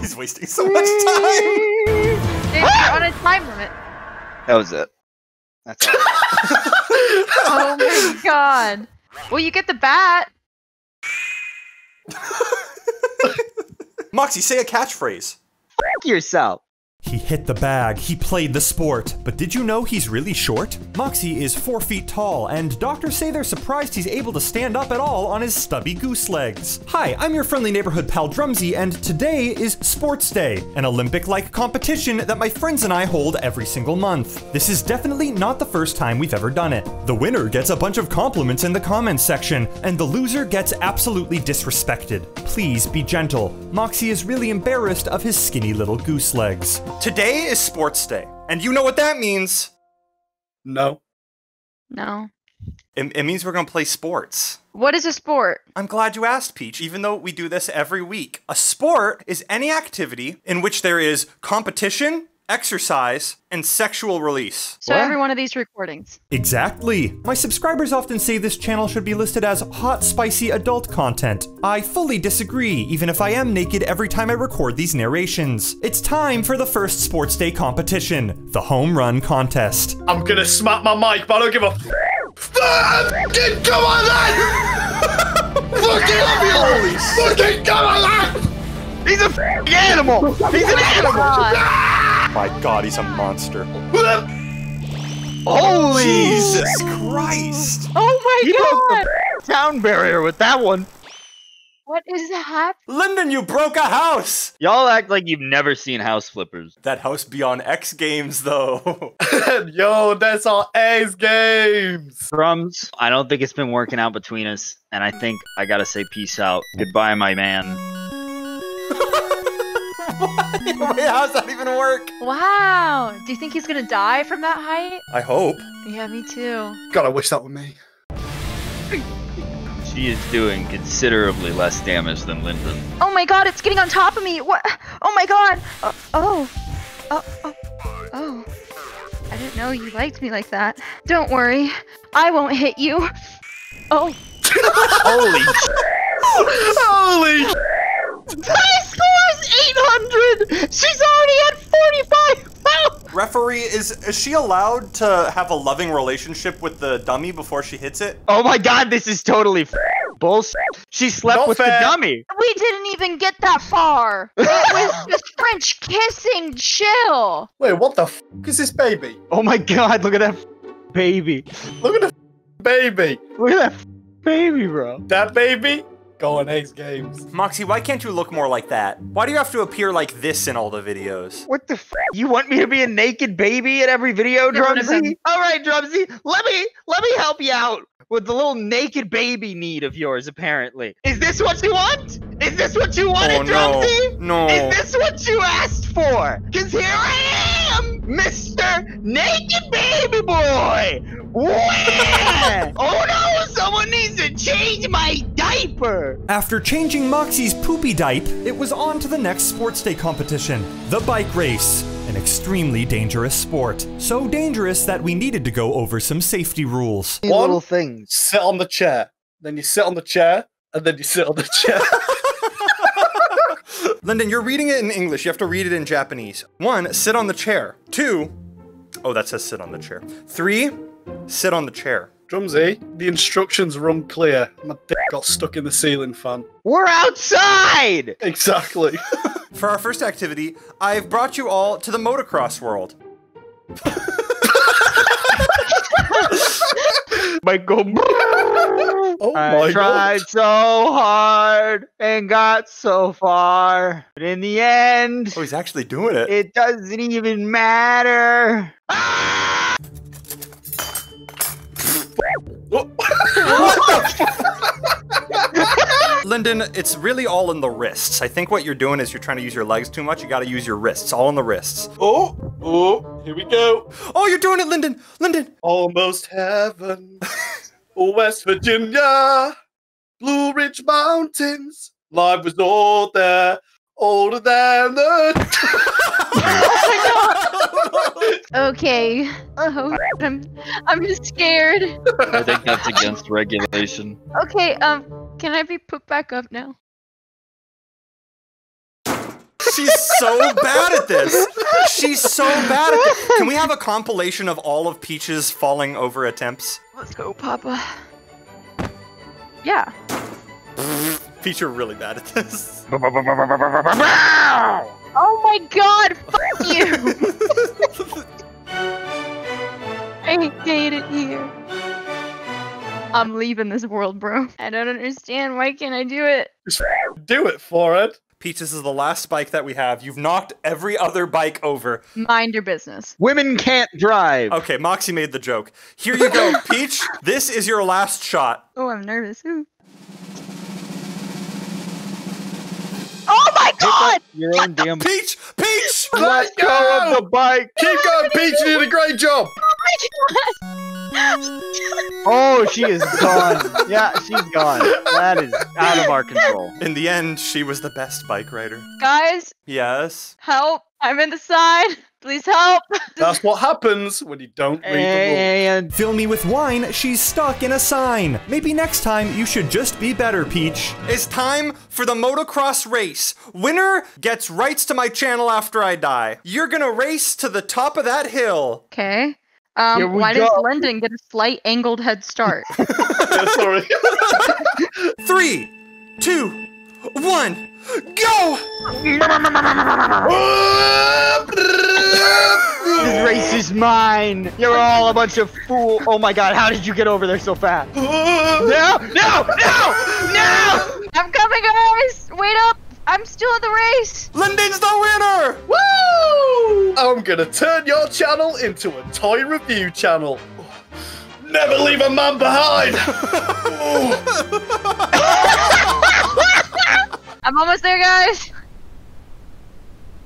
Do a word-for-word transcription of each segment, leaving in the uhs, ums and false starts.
He's wasting so much time. Dude, you're on a time limit. That was it. That's all. Oh my god. Well, you get the bat. Moxie, say a catchphrase. Fuck yourself. He hit the bag, he played the sport, but did you know he's really short? Moxie is four feet tall, and doctors say they're surprised he's able to stand up at all on his stubby goose legs. Hi, I'm your friendly neighborhood pal Drumsy, and today is Sports Day, an Olympic-like competition that my friends and I hold every single month. This is definitely not the first time we've ever done it. The winner gets a bunch of compliments in the comments section, and the loser gets absolutely disrespected. Please be gentle. Moxie is really embarrassed of his skinny little goose legs. Today is Sports Day, and you know what that means. No. No. It, it means we're going to play sports. What is a sport? I'm glad you asked, Peach, even though we do this every week. A sport is any activity in which there is competition, exercise, and sexual release. So what? Every one of these recordings. Exactly. My subscribers often say this channel should be listed as hot, spicy adult content. I fully disagree, even if I am naked every time I record these narrations. It's time for the first Sports Day competition, the home run contest. I'm gonna smack my mic, but I don't give a fucking come on that! Fucking fucking come on that! He's a fucking animal! He's an animal! My god, he's a monster. Holy Jesus Christ! Oh my god! You broke the sound barrier with that one. What is happening? Linden, you broke a house! Y'all act like you've never seen house flippers. That house be on X Games, though. Yo, that's on X Games! Drums, I don't think it's been working out between us, and I think I gotta say peace out. Goodbye, my man. Wait, how's that even work? Wow. Do you think he's gonna die from that height? I hope. Yeah, me too. God, I wish that were me. She is doing considerably less damage than Linden. Oh my god, it's getting on top of me. What? Oh my god. Oh. Oh. Oh. Oh. Oh. I didn't know you liked me like that. Don't worry. I won't hit you. Oh. Holy. Holy. That score's eight hundred! She's already at forty-five! Help! Referee, is, is she allowed to have a loving relationship with the dummy before she hits it? Oh my god, this is totally f bullshit. She slept no with fair. The dummy. We didn't even get that far. It was just French kissing chill. Wait, what the f is this baby? Oh my god, look at that f baby. Look at the baby. Look at that f baby, bro. That baby? Going X Games. Moxie, why can't you look more like that? Why do you have to appear like this in all the videos? What the f? You want me to be a naked baby in every video, Drumsy? All right, Drumsy, let me let me help you out with the little naked baby need of yours. Apparently, is this what you want? Is this what you wanted, oh, Drumsy? No. no. Is this what you asked for? Cause here I am, Mister Naked Baby Boy. Where? Oh no, someone needs to change my diaper! After changing Moxie's poopy diaper, it was on to the next Sports Day competition, the bike race. An extremely dangerous sport. So dangerous that we needed to go over some safety rules. One, little things. Sit on the chair. Then you sit on the chair, and then you sit on the chair. Linden, you're reading it in English. You have to read it in Japanese. One, sit on the chair. Two, oh, that says sit on the chair. Three, sit on the chair. Drumsy, the instructions were unclear. My dick got stuck in the ceiling fan. We're outside! Exactly. For our first activity, I've brought you all to the motocross world. Mike go. Oh my I tried God. So hard and got so far, but in the end... Oh, he's actually doing it. It doesn't even matter. Ah! Linden, it's really all in the wrists. I think what you're doing is you're trying to use your legs too much. You gotta use your wrists, all in the wrists. Oh, oh, here we go. Oh, you're doing it, Linden, Linden. Almost heaven, West Virginia, Blue Ridge Mountains. Life was all there, older than the... Okay. Oh, I'm, I'm just scared. I think that's against regulation. Okay, um, can I be put back up now? She's so bad at this. She's so bad at this. Can we have a compilation of all of Peach's falling over attempts? Let's go, Papa. Yeah. Peach, you're really bad at this. Oh my god, fuck you! I hate it here. I'm leaving this world, bro. I don't understand. Why can't I do it? Just do it for it. Peach, this is the last bike that we have. You've knocked every other bike over. Mind your business. Women can't drive. Okay, Moxie made the joke. Here you go, Peach. This is your last shot. Oh, I'm nervous. Ooh. Oh my god! Your own damn Peach! Peach! Let go, go of the bike! Keep going, Peach! You did a great job! Oh, she is gone. Yeah, she's gone. That is out of our control. In the end, she was the best bike rider. Guys? Yes? Help! I'm in the side! Please help! That's what happens when you don't read the rules. And fill me with wine, she's stuck in a sign. Maybe next time you should just be better, Peach. It's time for the motocross race. Winner gets rights to my channel after I die. You're gonna race to the top of that hill. Okay. Um, why go. does Linden get a slight angled head start? Yeah, sorry. Three, two, one, go! This race is mine. You're all a bunch of fool. Oh my god, how did you get over there so fast? No, no, no, no! I'm coming, guys! Wait up! I'm still in the race! Linden's the winner! Woo! I'm gonna turn your channel into a toy review channel. Never leave a man behind! I'm almost there, guys!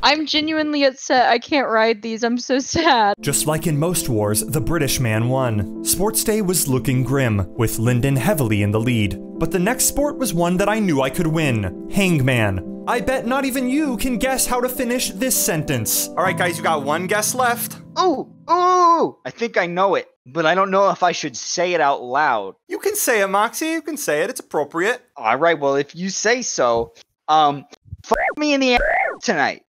I'm genuinely upset. I can't ride these. I'm so sad. Just like in most wars, the British man won. Sports Day was looking grim, with Linden heavily in the lead. But the next sport was one that I knew I could win. Hangman. I bet not even you can guess how to finish this sentence. All right, guys, you got one guess left. Ooh, ooh, I think I know it, but I don't know if I should say it out loud. You can say it, Moxie. You can say it. It's appropriate. All right, well, if you say so, um, fuck me in the ass tonight.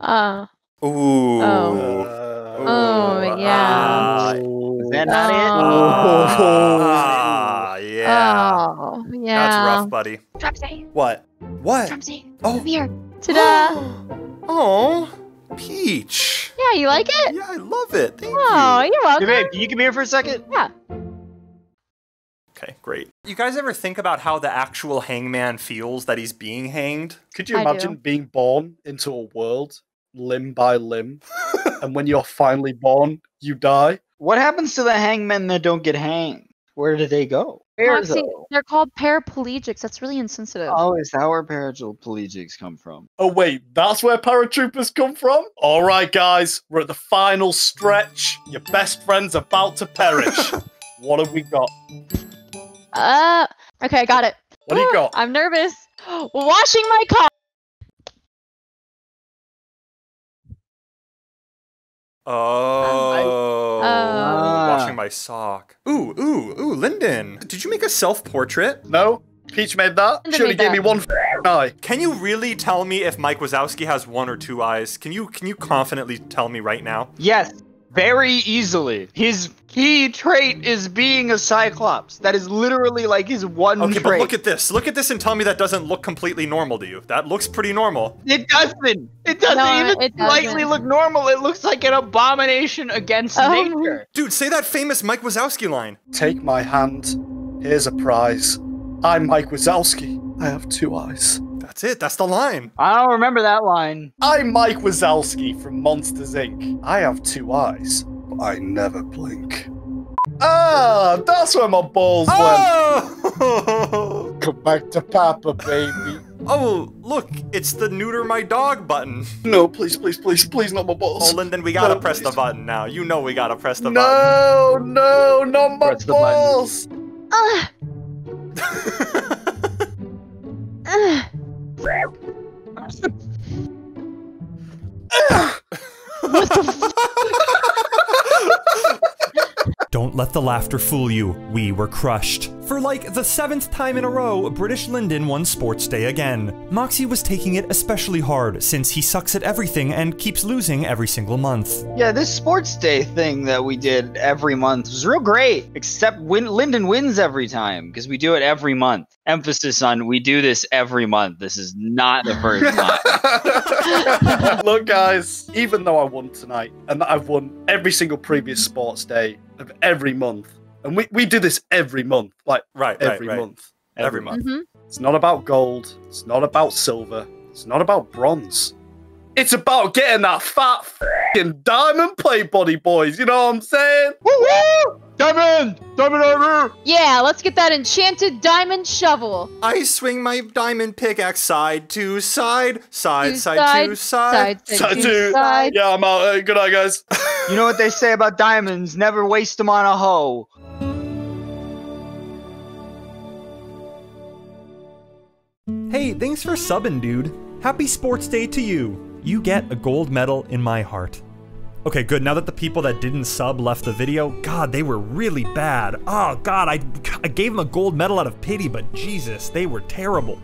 Uh, Ooh. Oh. Uh, oh, yeah. Uh, Is that not uh, it? Uh, yeah. Oh, yeah. That's rough, buddy. Drumsy. What? What? Drumsy. Oh. Come here. Ta-da. Oh, Peach. Yeah, you like it? Yeah, I love it. Thank oh, you. You're welcome. Hey, babe, can you come here for a second? Yeah. Okay, great. You guys ever think about how the actual hangman feels that he's being hanged? Could you I imagine do. being born into a world limb by limb? And when you're finally born, you die? What happens to the hangmen that don't get hanged? Where do they go? Moxie, they're called paraplegics. That's really insensitive. Oh, is that where paraplegics come from? Oh, wait, that's where paratroopers come from? All right, guys, we're at the final stretch. Your best friend's about to perish. What have we got? Uh, okay, I got it. What do you got? I'm nervous. Washing my car. Oh. Um, I, uh, washing my sock. Ooh, ooh, ooh, Linden. Did you make a self-portrait? No. Peach made that. She only gave me one eye. Can you really tell me if Mike Wazowski has one or two eyes? Can you can you confidently tell me right now? Yes. Very easily. His key trait is being a Cyclops. That is literally like his one trait. Okay, but look at this. Look at this and tell me that doesn't look completely normal to you. That looks pretty normal. It doesn't. It doesn't no, even it doesn't. slightly look normal. It looks like an abomination against oh. nature. Dude, say that famous Mike Wazowski line. Take my hand. Here's a prize. I'm Mike Wazowski. I have two eyes. That's it. That's the line. I don't remember that line. I'm Mike Wazowski from Monsters, Incorporated. I have two eyes, but I never blink. Ah, that's where my balls oh! went. Come back to Papa, baby. Oh, look, it's the neuter my dog button. No, please, please, please, please, not my balls. Oh, Linden, we gotta no, press please. the button now. You know we gotta press the no, button. No, no, not my press balls. Ugh. Ugh. What the f- let the laughter fool you, we were crushed. For like the seventh time in a row, British Linden won sports day again. Moxie was taking it especially hard since he sucks at everything and keeps losing every single month. Yeah, this sports day thing that we did every month was real great, except when Linden wins every time because we do it every month. Emphasis on we do this every month. This is not the first time. Look, guys, even though I won tonight and I've won every single previous sports day of every month, and we, we do this every month, like right, every right, right. month. Every, every month. month. Mm-hmm. It's not about gold. It's not about silver. It's not about bronze. It's about getting that fat f***ing diamond play body, boys. You know what I'm saying? Woo-woo! Diamond! Diamond over! Yeah, let's get that enchanted diamond shovel. I swing my diamond pickaxe side to side, side, to side, side to side, side to side. To side. Yeah, I'm out. Uh, good night, guys. You know what they say about diamonds? Never waste them on a hoe. Hey, thanks for subbing, dude. Happy sports day to you. You get a gold medal in my heart. Okay, good. Now that the people that didn't sub left the video, God, they were really bad. Oh, God, I, I gave them a gold medal out of pity, but Jesus, they were terrible.